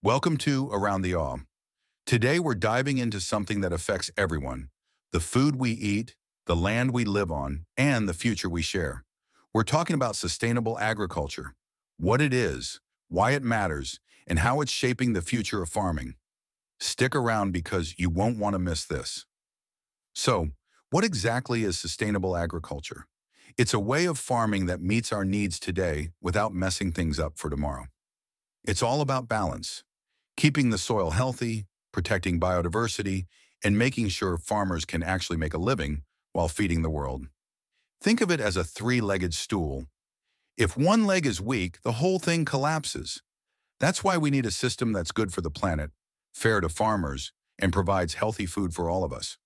Welcome to Around the Awe. Today we're diving into something that affects everyone: the food we eat, the land we live on, and the future we share. We're talking about sustainable agriculture, what it is, why it matters, and how it's shaping the future of farming. Stick around because you won't want to miss this. So, what exactly is sustainable agriculture? It's a way of farming that meets our needs today without messing things up for tomorrow. It's all about balance, keeping the soil healthy, protecting biodiversity, and making sure farmers can actually make a living while feeding the world. Think of it as a three-legged stool. If one leg is weak, the whole thing collapses. That's why we need a system that's good for the planet, fair to farmers, and provides healthy food for all of us.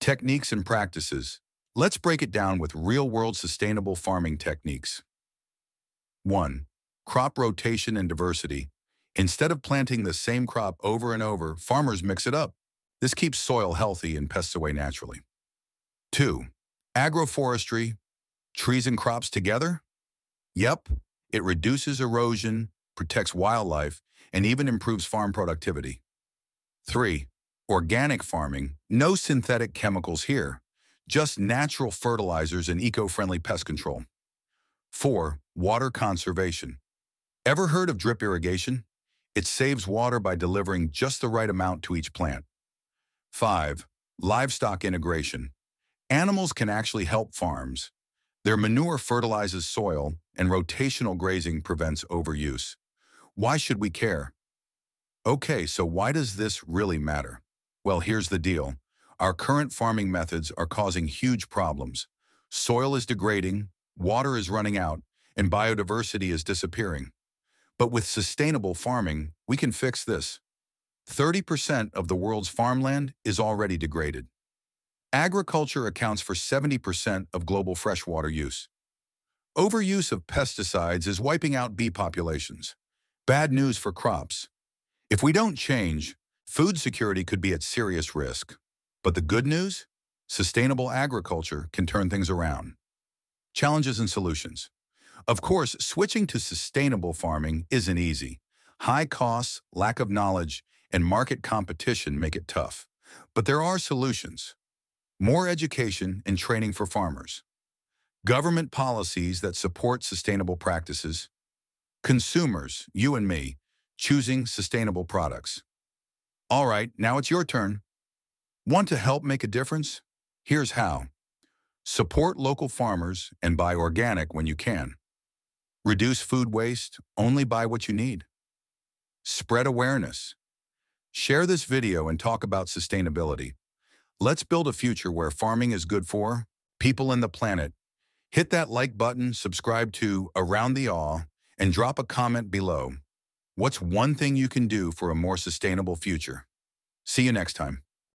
Techniques and practices. Let's break it down with real-world sustainable farming techniques. 1. Crop rotation and diversity. Instead of planting the same crop over and over, farmers mix it up. This keeps soil healthy and pests away naturally. 2. Agroforestry. Trees and crops together? Yep. It reduces erosion, protects wildlife, and even improves farm productivity. 3. Organic farming. No synthetic chemicals here, just natural fertilizers and eco-friendly pest control. 4. Water conservation. Ever heard of drip irrigation? It saves water by delivering just the right amount to each plant. 5. Livestock integration. Animals can actually help farms. Their manure fertilizes soil, and rotational grazing prevents overuse. Why should we care? Okay, so why does this really matter? Well, here's the deal. Our current farming methods are causing huge problems. Soil is degrading, water is running out, and biodiversity is disappearing. But with sustainable farming, we can fix this. 30% of the world's farmland is already degraded. Agriculture accounts for 70% of global freshwater use. Overuse of pesticides is wiping out bee populations. Bad news for crops. If we don't change, food security could be at serious risk. But the good news? Sustainable agriculture can turn things around. Challenges and solutions. Of course, switching to sustainable farming isn't easy. High costs, lack of knowledge, and market competition make it tough. But there are solutions. More education and training for farmers. Government policies that support sustainable practices. Consumers, you and me, choosing sustainable products. All right, now it's your turn. Want to help make a difference? Here's how. Support local farmers and buy organic when you can. Reduce food waste, only buy what you need. Spread awareness. Share this video and talk about sustainability. Let's build a future where farming is good for people and the planet. Hit that like button, subscribe to Around the Awe, and drop a comment below. What's one thing you can do for a more sustainable future? See you next time.